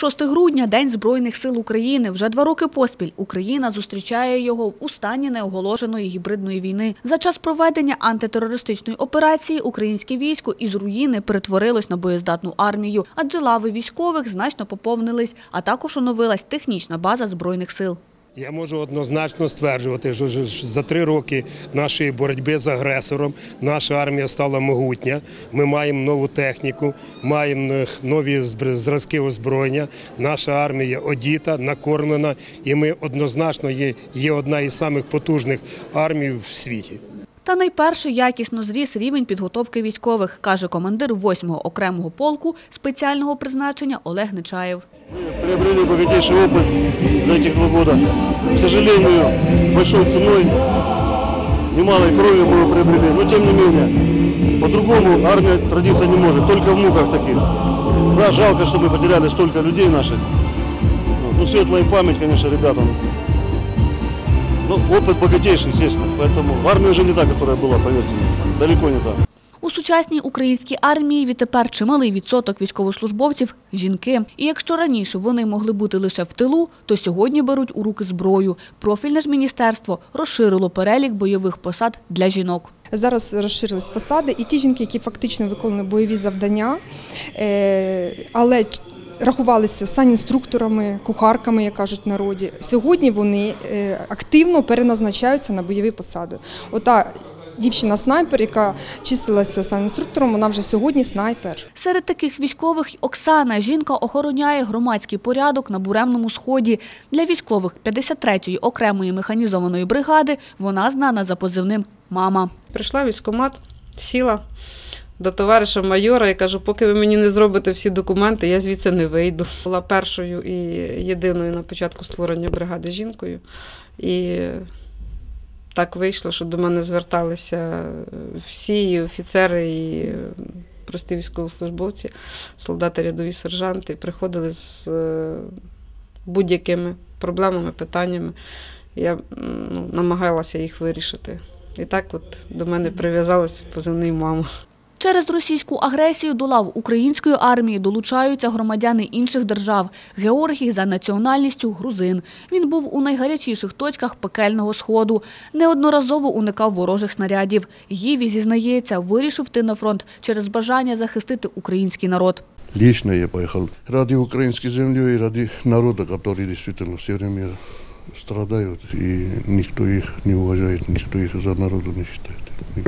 6 грудня – День Збройних сил України. Вже 2 роки поспіль Україна зустрічає його у стані неоголошеної гібридної війни. За час проведення антитерористичної операції українське військо із руїни перетворилось на боєздатну армію, адже лави військових значно поповнились, а також оновилась технічна база Збройних сил. Я можу однозначно стверджувати, що за 3 роки нашої боротьби з агресором наша армія стала могутня. Ми маємо нову техніку, маємо нові зразки озброєння. Наша армія одіта, накормлена, і ми однозначно є одна із самих потужних армій в світі. Та найперше якісно зріс рівень підготовки військових, каже командир 8-го окремого полку спеціального призначення Олег Нечаєв. Ми приобрели багатіший опит за ці 2 роки. К сожалению, великою ціною, немалою кров'ю ми його приобрели, але тим не менше, по-другому армія традиція не може, тільки в муках таких. Да, жалко, що ми втратили стільки людей наших. Ну, світла їм пам'ять, звісно, ребятам. Ну, опыт богатейший, естественно, поэтому армия уже не та, которая была, поверьте мне, далеко не та. У сучасній українській армії відтепер чималий відсоток військовослужбовців – жінки. І якщо раніше вони могли бути лише в тилу, то сьогодні беруть у руки зброю. Профільне ж міністерство розширило перелік бойових посад для жінок. Зараз розширились посади і ті жінки, які фактично виконують бойові завдання, але рахувалися санінструкторами, кухарками, як кажуть в народі. Сьогодні вони активно переназначаються на бойові посади. Ота дівчина-снайпер, яка числилася санінструктором, вона вже сьогодні снайпер. Серед таких військових Оксана. Жінка охороняє громадський порядок на Буремному Сході. Для військових 53-ї окремої механізованої бригади вона знана за позивним «Мама». Прийшла в військкомат, сіла до товариша майора і кажу, поки ви мені не зробите всі документи, я звідси не вийду. Була першою і єдиною на початку створення бригади жінкою. І так вийшло, що до мене зверталися всі, і офіцери, і прості військовослужбовці, солдати, рядові, сержанти. Приходили з будь-якими проблемами, питаннями. Я намагалася їх вирішити. І так от до мене прив'язалася позивний «Мама». Через російську агресію до лав української армії долучаються громадяни інших держав. Георгій за національністю грузин. Він був у найгарячіших точках пекельного сходу. Неодноразово уникав ворожих снарядів. Гіві зізнається, вирішив йти на фронт через бажання захистити український народ. Лично я поїхав ради української землі і ради народу, який дійсно все время страждає. І ніхто їх не вважає, ніхто їх за народу не вважає.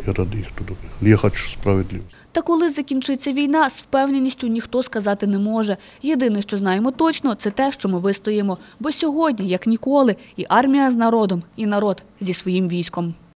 Я радий їх туди. Я хочу справедливості. Та коли закінчиться війна, з впевненістю ніхто сказати не може. Єдине, що знаємо точно, це те, що ми вистоїмо. Бо сьогодні, як ніколи, і армія з народом, і народ зі своїм військом.